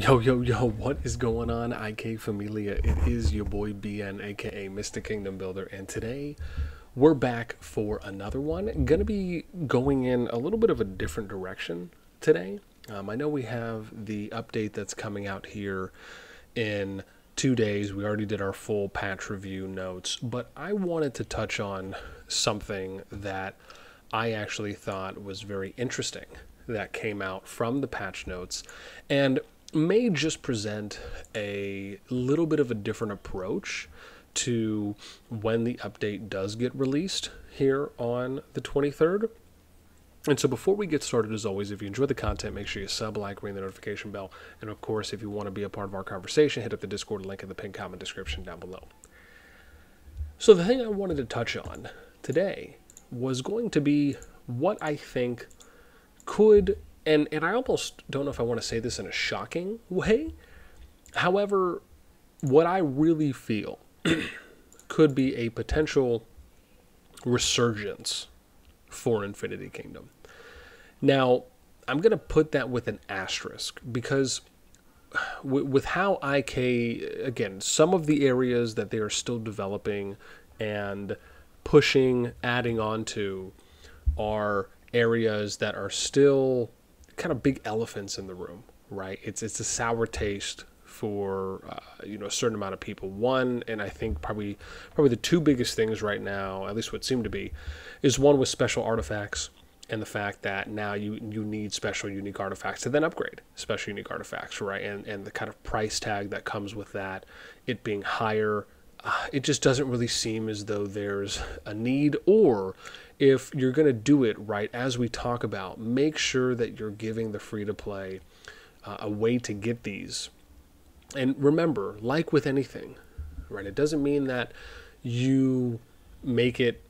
Yo, what is going on, IK Familia? It is your boy BN, aka Mr. Kingdom Builder, and today we're back for another one. Gonna be going in a little bit of a different direction today. I know we have the update that's coming out here in 2 days. We already did our full patch review notes, but I wanted to touch on something that I actually thought was very interesting that came out from the patch notes, and may just present a little bit of a different approach to when the update does get released here on the 23rd. And so before we get started, as always, if you enjoy the content, make sure you sub, like, ring the notification bell. And of course, if you want to be a part of our conversation, hit up the Discord link in the pinned comment description down below. So the thing I wanted to touch on today was going to be what I think could... And I almost don't know if I want to say this in a shocking way. However, what I really feel could be a potential resurgence for Infinity Kingdom. Now, I'm going to put that with an asterisk, because with how IK, again, some of the areas that they are still developing and pushing, adding on to, are areas that are still... kind of big elephants in the room, right? It's a sour taste for a certain amount of people. One, and I think probably the two biggest things right now, at least what seem to be, is one with special artifacts and the fact that now you need special unique artifacts to then upgrade special unique artifacts, right? And the kind of price tag that comes with that, it being higher. It just doesn't really seem as though there's a need, or if you're going to do it right, as we talk about, make sure that you're giving the free-to-play a way to get these. And remember, like with anything, right, it doesn't mean that you make it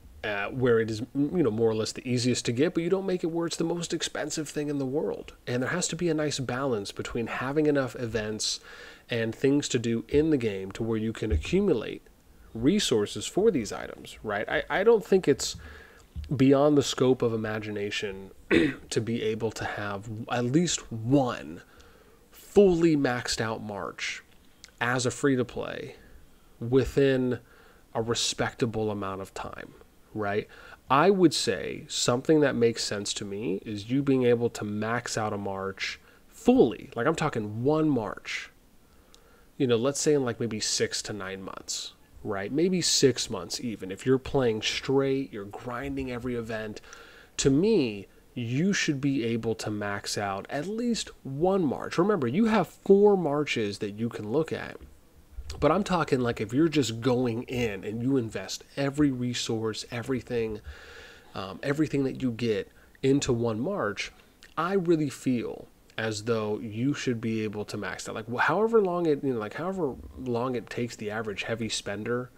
where it is, more or less the easiest to get, but you don't make it where it's the most expensive thing in the world. And there has to be a nice balance between having enough events and things to do in the game to where you can accumulate resources for these items, right? I don't think it's beyond the scope of imagination to be able to have at least one fully maxed out march as a free-to-play within a respectable amount of time. Right? I would say something that makes sense to me is you being able to max out a march fully. Like, I'm talking one march, let's say in like maybe 6 to 9 months, right? Maybe 6 months even. If you're playing straight, you're grinding every event, to me, you should be able to max out at least one march. Remember, you have 4 marches that you can look at. But I'm talking like if you're just going in and you invest every resource, everything that you get into one march, I really feel as though you should be able to max that. Like however long it, however long it takes the average heavy spender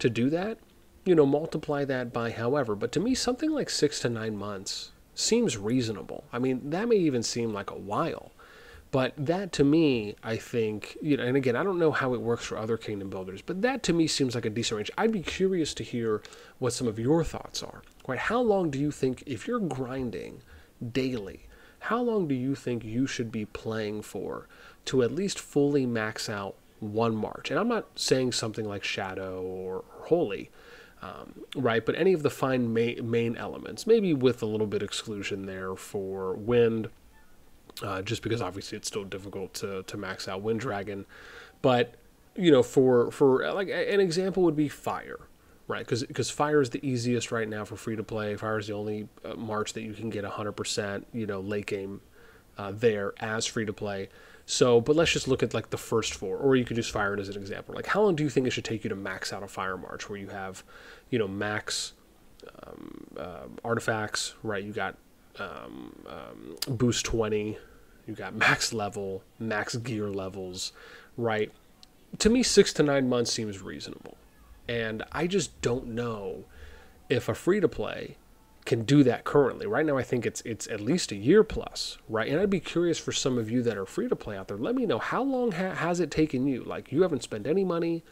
to do that, multiply that by however. But to me, something like 6 to 9 months seems reasonable. I mean, that may even seem like a while. But that to me, I think, and again, I don't know how it works for other Kingdom Builders, but that to me seems like a decent range. I'd be curious to hear what some of your thoughts are, right? How long do you think, if you're grinding daily, how long do you think you should be playing for to at least fully max out one march? And I'm not saying something like Shadow or Holy, right? But any of the fine main elements, maybe with a little bit exclusion there for Wind, just because obviously it's still difficult to max out Wind Dragon. But, for like an example would be Fire, right? Because Fire is the easiest right now for free-to-play. Fire is the only march that you can get 100%, late game there as free-to-play. So, but let's just look at like the first 4, or you could use Fire as an example. Like, how long do you think it should take you to max out a Fire march where you have, max artifacts, right? You got boost 20, you got max level, max gear levels, right? To me, 6 to 9 months seems reasonable. And I just don't know if a free-to-play can do that currently. Right now, I think it's at least a year plus, right? And I'd be curious for some of you that are free-to-play out there. Let me know, how long has it taken you? Like, you haven't spent any money,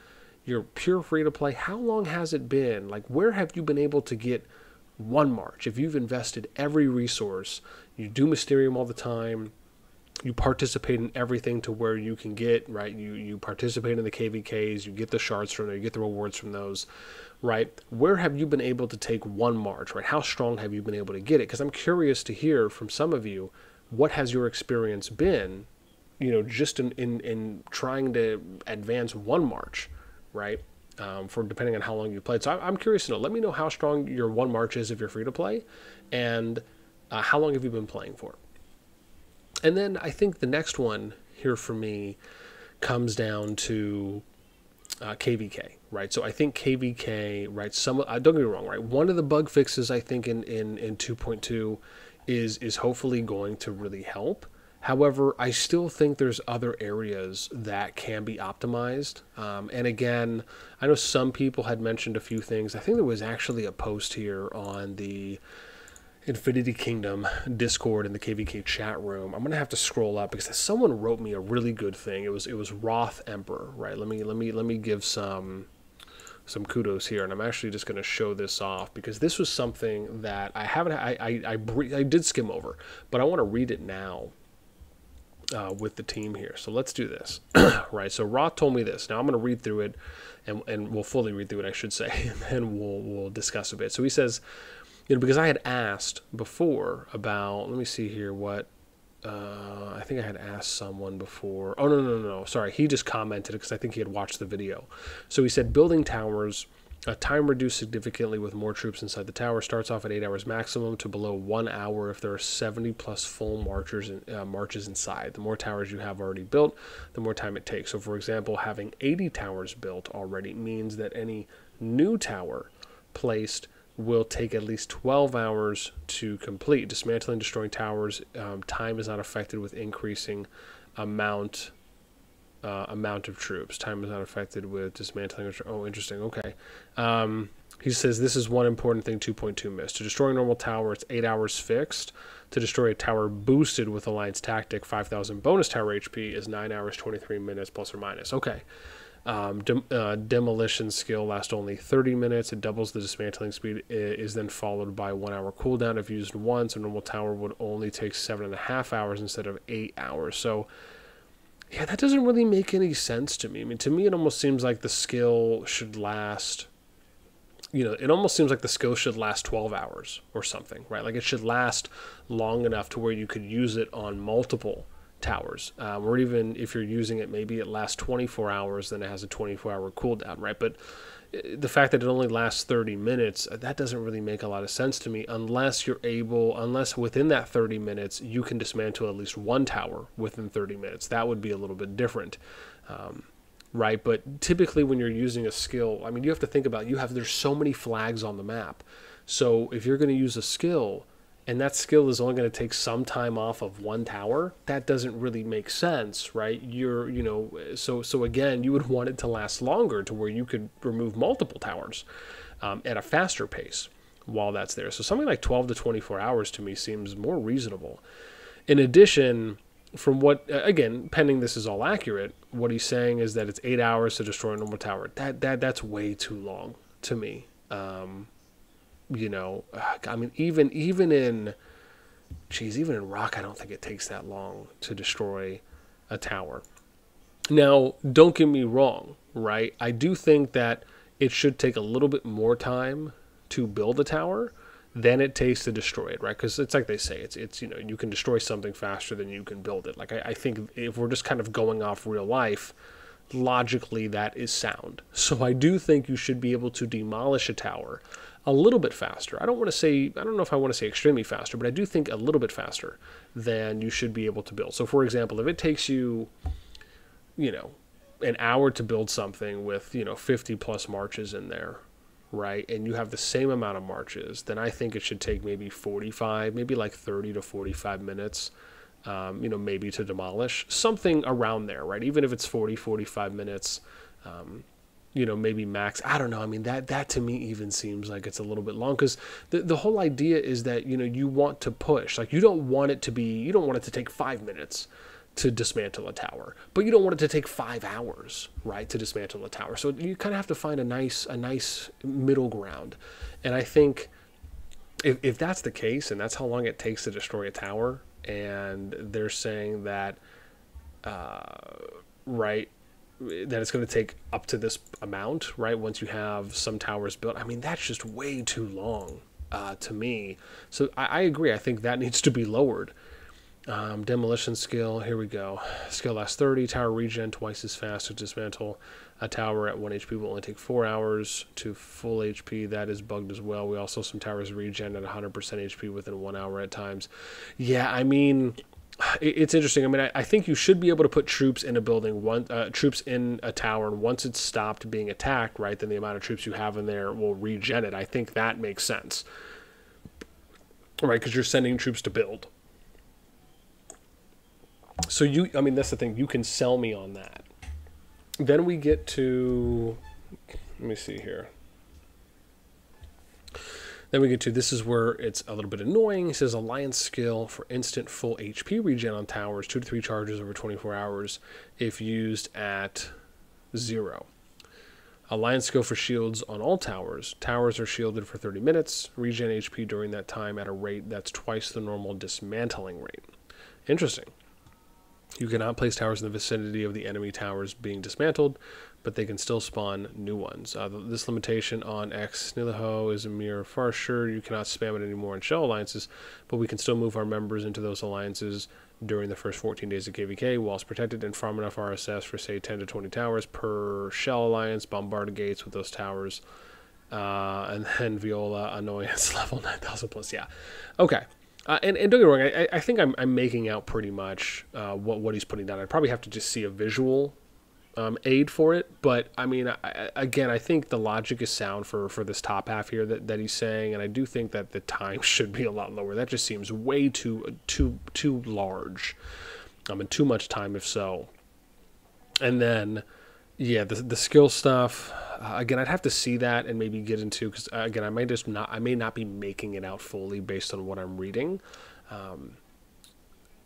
you're pure free-to-play. How long has it been? Like, where have you been able to get one march? If you've invested every resource, you do Mysterium all the time, you participate in everything to where you can get, right? You participate in the KVKs, you get the shards from there, you get the rewards from those, right? Where have you been able to take one march, right? How strong have you been able to get it? Because I'm curious to hear from some of you, what has your experience been, you know, just in trying to advance one march, right? For depending on how long you played. So I'm curious to know, let me know how strong your one march is if you're free to play, and how long have you been playing for? And then I think the next one here for me comes down to KVK, right? So I think KVK, right, don't get me wrong, right? One of the bug fixes I think in 2.2 is hopefully going to really help. However, I still think there's other areas that can be optimized. And again, I know some people had mentioned a few things. I think there was actually a post here on the Infinity Kingdom Discord in the KVK chat room. I'm gonna have to scroll up because someone wrote me a really good thing. It was Roth Emperor, right? Let me give some kudos here, and I'm actually just going to show this off because this was something that I did skim over, but I want to read it now. With the team here. So let's do this. Right, so Roth told me this. Now I'm going to read through it, and we'll fully read through it, I should say, and then we'll discuss a bit. So he says, you know, because I had asked before about, let me see here what, I think I had asked someone before. Oh, no, sorry. He just commented because I think he had watched the video. So he said, building towers, time reduced significantly with more troops inside the tower. Starts off at 8 hours maximum to below 1 hour if there are 70 plus full marches inside. The more towers you have already built, the more time it takes. So, for example, having 80 towers built already means that any new tower placed will take at least 12 hours to complete. Dismantling and destroying towers, time is not affected with increasing amount of troops. Time is not affected with dismantling. Oh, interesting. Okay. He says this is one important thing 2.2 missed. To destroy a normal tower, it's 8 hours fixed. To destroy a tower boosted with Alliance Tactic, 5,000 bonus tower HP is 9 hours, 23 minutes, plus or minus. Okay. Demolition skill lasts only 30 minutes. It doubles the dismantling speed. It is then followed by 1 hour cooldown if used once. A normal tower would only take 7.5 hours instead of 8 hours. So, yeah, that doesn't really make any sense to me. I mean, to me, it almost seems like the skill should last, you know, it almost seems like the skill should last 12 hours or something, right? Like it should last long enough to where you could use it on multiple towers, or even if you're using it, maybe it lasts 24 hours, then it has a 24-hour cooldown, right? But the fact that it only lasts 30 minutes, that doesn't really make a lot of sense to me unless you're able, unless within that 30 minutes, you can dismantle at least one tower within 30 minutes. That would be a little bit different, right? But typically when you're using a skill, I mean, you have to think about, there's so many flags on the map. So if you're going to use a skill, and that skill is only going to take some time off of one tower, that doesn't really make sense, right? You're, you know, so again, you would want it to last longer to where you could remove multiple towers at a faster pace while that's there. So something like 12 to 24 hours to me seems more reasonable. In addition, from what, again, pending this is all accurate, what he's saying is that it's 8 hours to destroy a normal tower. That's way too long to me. You know, I mean, even in Rock, I don't think it takes that long to destroy a tower. Now, don't get me wrong, right? I do think that it should take a little bit more time to build a tower than it takes to destroy it, right? Because it's like they say, it's you know, you can destroy something faster than you can build it. Like I think if we're just kind of going off real life, logically that is sound. So I do think you should be able to demolish a tower a little bit faster. I don't know if I want to say extremely faster, but I do think a little bit faster than you should be able to build. So for example, if it takes you, you know, an hour to build something with, you know, 50 plus marches in there, right? And you have the same amount of marches, then I think it should take maybe 45, maybe like 30 to 45 minutes, you know, maybe to demolish something around there, right? Even if it's 40, 45 minutes, you know, maybe max, I don't know. I mean, that to me even seems like it's a little bit long because the whole idea is that, you know, you want to push. Like, you don't want it to take 5 minutes to dismantle a tower, but you don't want it to take 5 hours, right, to dismantle a tower. So you kind of have to find a nice middle ground. And I think if that's the case and that's how long it takes to destroy a tower, and they're saying that that it's going to take up to this amount, right, once you have some towers built. I mean, that's just way too long to me. So I agree. I think that needs to be lowered. Demolition skill, here we go. Skill lasts 30, tower regen twice as fast to dismantle a tower at 1 HP will only take 4 hours to full HP. That is bugged as well. We also have some towers regen at 100% HP within 1 hour at times. Yeah, I mean, it's interesting. I mean, I think you should be able to put troops in a building, troops in a tower, and once it's stopped being attacked, right, then the amount of troops you have in there will regen it. I think that makes sense, right, because you're sending troops to build. So I mean, that's the thing. You can sell me on that. Then we get to, let me see here. Then we get to, this is where it's a little bit annoying. It says alliance skill for instant full HP regen on towers, 2 to 3 charges over 24 hours if used at 0. Alliance skill for shields on all towers. Towers are shielded for 30 minutes. Regen HP during that time at a rate that's twice the normal dismantling rate. Interesting. You cannot place towers in the vicinity of the enemy towers being dismantled, but they can still spawn new ones. This limitation on Xnilaho is a mere farce. Sure, you cannot spam it anymore in shell alliances, but we can still move our members into those alliances during the first 14 days of KVK, whilst protected, and farm enough RSS for, say, 10 to 20 towers per shell alliance, bombard gates with those towers, and then Viola annoyance level 9,000 plus. Yeah, okay. And don't get me wrong, I think I'm making out pretty much what he's putting down. I'd probably have to just see a visual aid for it. But, I mean, again, I think the logic is sound for this top half here that he's saying. And I do think that the time should be a lot lower. That just seems way too large, and too much time if so. And then, yeah, the skill stuff, again, I'd have to see that and maybe get into, because again, I may not be making it out fully based on what I'm reading,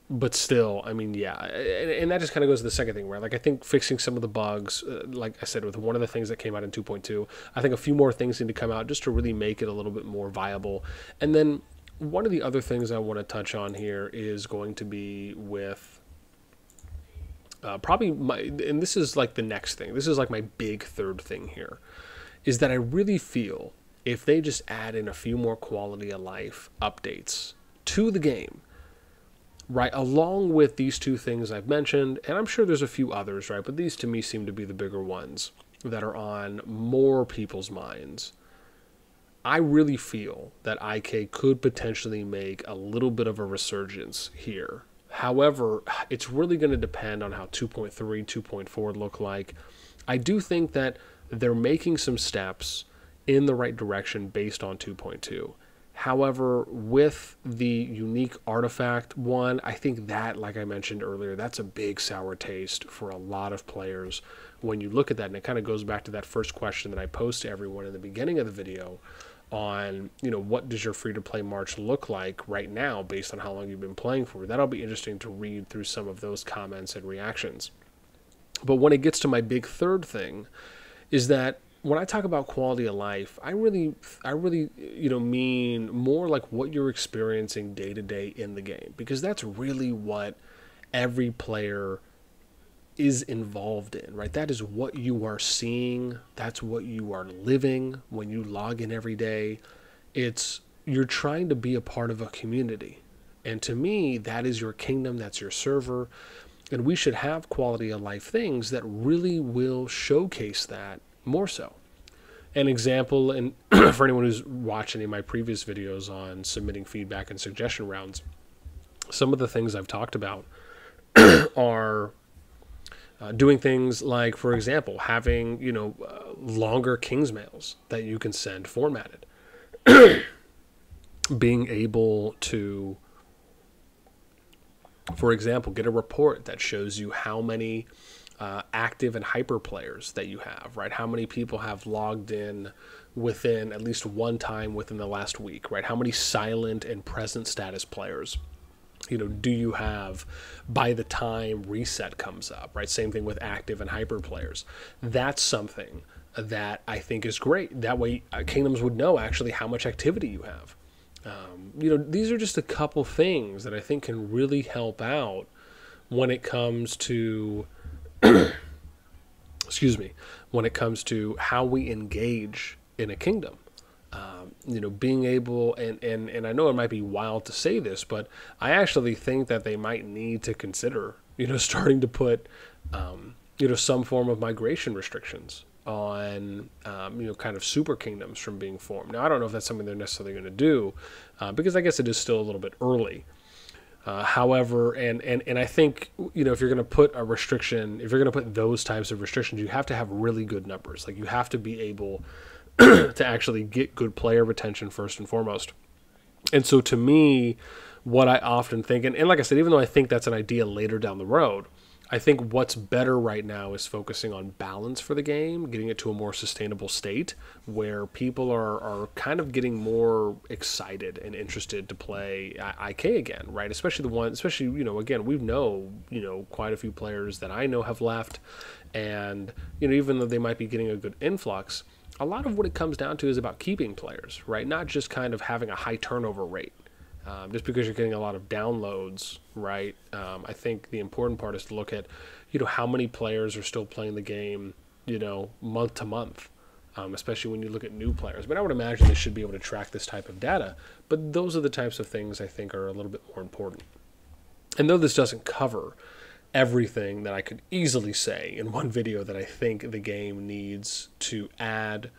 but still, I mean, yeah, and that just kind of goes to the second thing, right? Like, I think fixing some of the bugs, like I said, with one of the things that came out in 2.2, I think a few more things need to come out just to really make it a little bit more viable. And then one of the other things I want to touch on here is going to be with probably and this is like the next thing. This is like my big third thing here, is that I really feel if they just add in a few more quality of life updates to the game, right, along with these two things I've mentioned, and I'm sure there's a few others, right, but these to me seem to be the bigger ones that are on more people's minds. I really feel that IK could potentially make a little bit of a resurgence here. However, it's really going to depend on how 2.3, 2.4 look like. I do think that they're making some steps in the right direction based on 2.2. However, with the unique artifact one, I think that, like I mentioned earlier, that's a big sour taste for a lot of players when you look at that. And it kind of goes back to that first question that I posed to everyone in the beginning of the video on, you know, what does your free-to-play March look like right now based on how long you've been playing for. That'll be interesting to read through some of those comments and reactions. But when it gets to my big third thing, is that when I talk about quality of life, I really, you know, mean more like what you're experiencing day to day in the game, because that's really what every player is involved in, right? That is what you are seeing. That's what you are living when you log in every day. It's, you're trying to be a part of a community. And to me, that is your kingdom, that's your server. And we should have quality of life things that really will showcase that more so. An example, and for anyone who's watched any of my previous videos on submitting feedback and suggestion rounds, some of the things I've talked about are doing things like, for example, having, you know, longer King's Mails that you can send formatted. Being able to, for example, get a report that shows you how many active and hyper players that you have, right? How many people have logged in within at least one time within the last week, right? How many silent and present status players, you know, do you have by the time reset comes up, right? Same thing with active and hyper players. That's something that I think is great. That way, kingdoms would know actually how much activity you have. You know, these are just a couple things that I think can really help out when it comes to, excuse me, when it comes to how we engage in a kingdom. You know, being able, and I know it might be wild to say this, but I actually think that they might need to consider, you know, starting to put, you know, some form of migration restrictions on, you know, kind of super kingdoms from being formed. Now, I don't know if that's something they're necessarily going to do, because I guess it is still a little bit early. However, and I think, you know, if you're going to put a restriction, if you're going to put those types of restrictions, you have to have really good numbers. Like, you have to be able to actually get good player retention first and foremost. And so to me, what I often think, and like I said, even though I think that's an idea later down the road, I think what's better right now is focusing on balance for the game, getting it to a more sustainable state where people are kind of getting more excited and interested to play IK again, right? Especially the one, especially, you know, again, we know, you know, quite a few players that I know have left, and, you know, even though they might be getting a good influx, a lot of what it comes down to is about keeping players, right? Not just kind of having a high turnover rate. Just because you're getting a lot of downloads, right? I think the important part is to look at, you know, how many players are still playing the game, you know, month to month, especially when you look at new players. But I would imagine they should be able to track this type of data. But those are the types of things I think are a little bit more important. And though this doesn't cover everything that I could easily say in one video that I think the game needs to add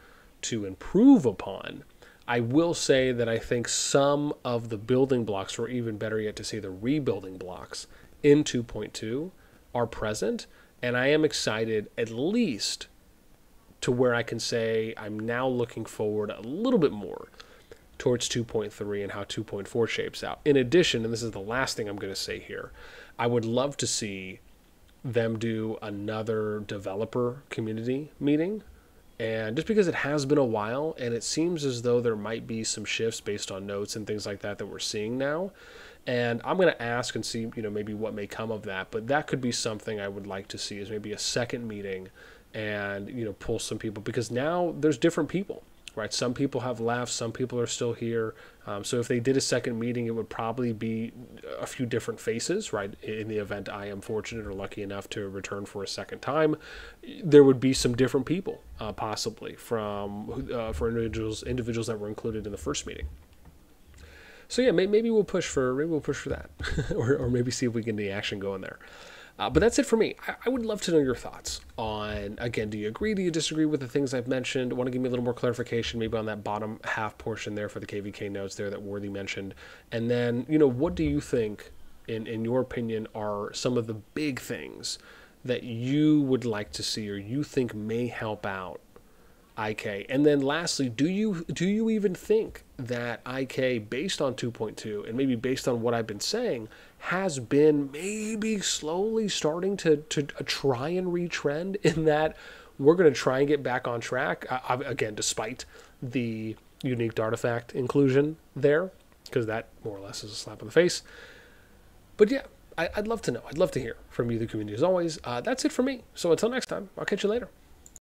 to improve upon, I will say that I think some of the building blocks, or even better yet to say the rebuilding blocks in 2.2, are present, and I am excited at least to where I can say I'm now looking forward a little bit more towards 2.3 and how 2.4 shapes out. In addition, and this is the last thing I'm going to say here, I would love to see them do another developer community meeting. And just because it has been a while, and it seems as though there might be some shifts based on notes and things like that that we're seeing now. And I'm going to ask and see, you know, maybe what may come of that. But that could be something I would like to see, is maybe a second meeting and, you know, pull some people. Because now there's different people, right? Some people have left. Some people are still here. So if they did a second meeting, it would probably be a few different faces, right? In the event I am fortunate or lucky enough to return for a second time, there would be some different people, possibly, from for individuals that were included in the first meeting. So yeah, maybe we'll push for that, or maybe see if we can get any action going there. But that's it for me. I would love to know your thoughts on, again, do you agree, do you disagree with the things I've mentioned? Want to give me a little more clarification maybe on that bottom half portion there for the KVK nodes there that Worthy mentioned. And then, you know, what do you think, in your opinion, are some of the big things that you would like to see or you think may help out IK? And then lastly, do you even think that IK, based on 2.2 and maybe based on what I've been saying, has been maybe slowly starting to try and retrend, in that we're going to try and get back on track, again, despite the unique artifact inclusion there, because that more or less is a slap in the face. But yeah, I'd love to know. I'd love to hear from you, the community, as always. That's it for me. So until next time, I'll catch you later.